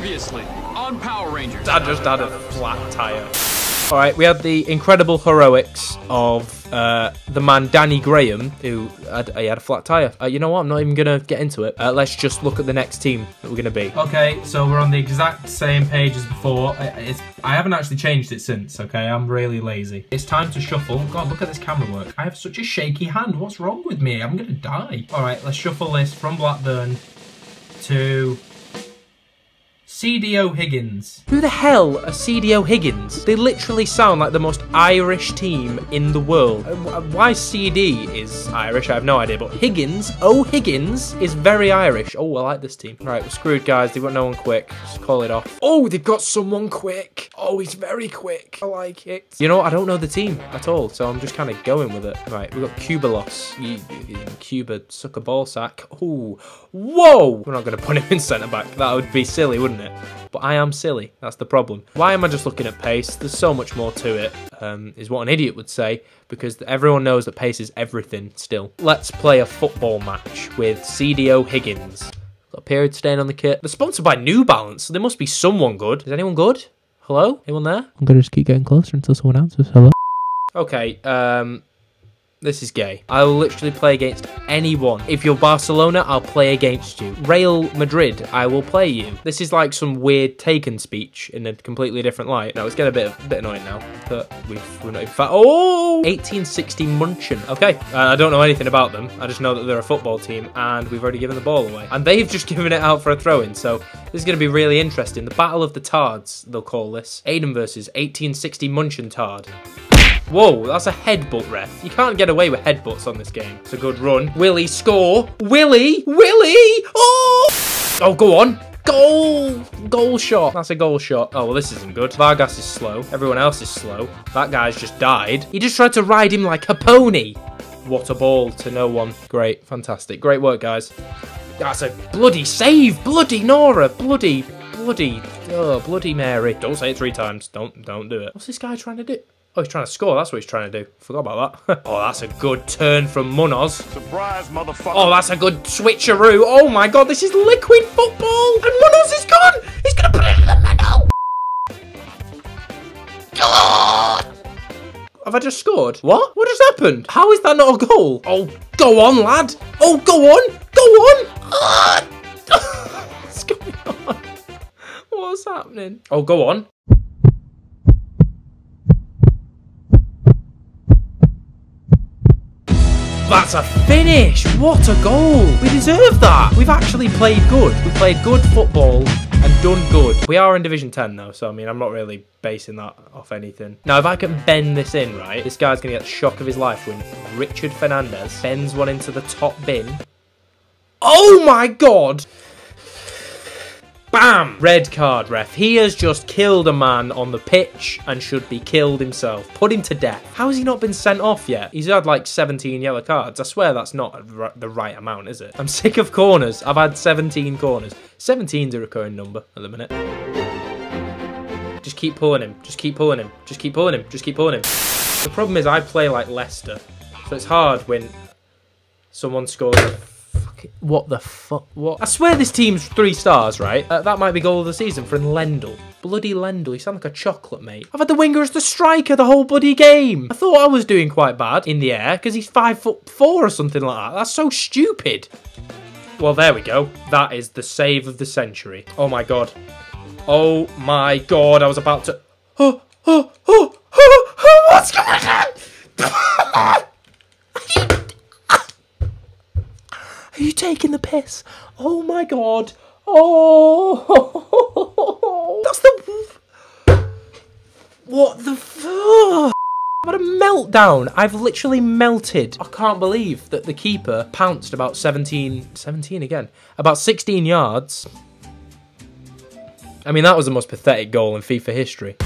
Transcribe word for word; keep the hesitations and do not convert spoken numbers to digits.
Previously on Power Rangers. I just had a flat tire. All right, we had the incredible heroics of uh, the man Danny Graham, who had, he had a flat tyre. Uh, you know what? I'm not even going to get into it. Uh, let's just look at the next team that we're going to be. Okay, so we're on the exact same page as before. It's, I haven't actually changed it since, okay? I'm really lazy. It's time to shuffle. God, look at this camera work. I have such a shaky hand. What's wrong with me? I'm going to die. All right, let's shuffle this from Blackburn to... C D O'Higgins. Who the hell are C D O'Higgins? They literally sound like the most Irish team in the world. Why C D is Irish, I have no idea, but Higgins, O'Higgins, is very Irish. Oh, I like this team. All right, we're screwed, guys. They've got no one quick. Just call it off. Oh, they've got someone quick. Oh, he's very quick. I like it. You know what? I don't know the team at all, so I'm just kind of going with it. All right, we've got Cuba loss. Cuba, sucker ball sack. Oh, whoa! We're not going to put him in centre-back. That would be silly, wouldn't it? It. But I am silly, that's the problem. Why am I just looking at pace? There's so much more to it, um, is what an idiot would say, because everyone knows that pace is everything still. Let's play a football match with C D O'Higgins. Got a period stain on the kit. They're sponsored by New Balance, so there must be someone good. Is anyone good? Hello? Anyone there? I'm gonna just keep getting closer until someone answers. Hello? Okay, um... this is gay. I'll literally play against anyone. If you're Barcelona, I'll play against you. Real Madrid, I will play you. This is like some weird Taken speech in a completely different light. No, it's getting a bit, a bit annoying now. But we've, we're not even fat. Oh! eighteen sixty Munchen. Okay, uh, I don't know anything about them. I just know that they're a football team and we've already given the ball away. And they've just given it out for a throw-in, so this is going to be really interesting. The Battle of the Tards, they'll call this. Aiden versus eighteen sixty Munchen Tard. Whoa, that's a headbutt, ref. You can't get away with headbutts on this game. It's a good run. Will he score? Will he? Will he? Oh! Oh, go on. Goal! Goal shot. That's a goal shot. Oh, well, this isn't good. Vargas is slow. Everyone else is slow. That guy's just died. He just tried to ride him like a pony. What a ball to no one. Great. Fantastic. Great work, guys. That's a bloody save. Bloody Nora. Bloody, bloody, oh, bloody Mary. Don't say it three times. Don't, don't do it. What's this guy trying to do? Oh, he's trying to score. That's what he's trying to do. Forgot about that. Oh, that's a good turn from Munoz. Surprise, motherfucker. Oh, that's a good switcheroo. Oh, my God. This is liquid football. And Munoz is gone. He's going to put it in the middle. Have I just scored? What? What just happened? How is that not a goal? Oh, go on, lad. Oh, go on. Go on. What's going on? What's happening? Oh, go on. That's a finish! What a goal! We deserve that! We've actually played good. We played good football and done good. We are in Division ten though, so I mean, I'm not really basing that off anything. Now, if I can bend this in, right, this guy's going to get the shock of his life when Richard Fernandez bends one into the top bin. Oh my God! Bam! Red card, ref. He has just killed a man on the pitch and should be killed himself. Put him to death. How has he not been sent off yet? He's had like seventeen yellow cards. I swear that's not the right amount, is it? I'm sick of corners. I've had seventeen corners. seventeen's a recurring number at the minute. Just keep pulling him. Just keep pulling him. Just keep pulling him. Just keep pulling him. The problem is I play like Leicester, so it's hard when someone scores... What the fuck? What? I swear this team's three stars, right? Uh, that might be goal of the season for Lendl. Bloody Lendl. He sounds like a chocolate, mate. I've had the winger as the striker the whole bloody game. I thought I was doing quite bad in the air because he's five foot four or something like that. That's so stupid. Well, there we go. That is the save of the century. Oh, my God. Oh, my God. I was about to... Oh, oh, oh, oh, oh, what's going on? Are you taking the piss? Oh my God. Oh. That's the... What the fuck? What a meltdown. I've literally melted. I can't believe that the keeper pounced about seventeen, seventeen again, about sixteen yards. I mean, that was the most pathetic goal in FIFA history.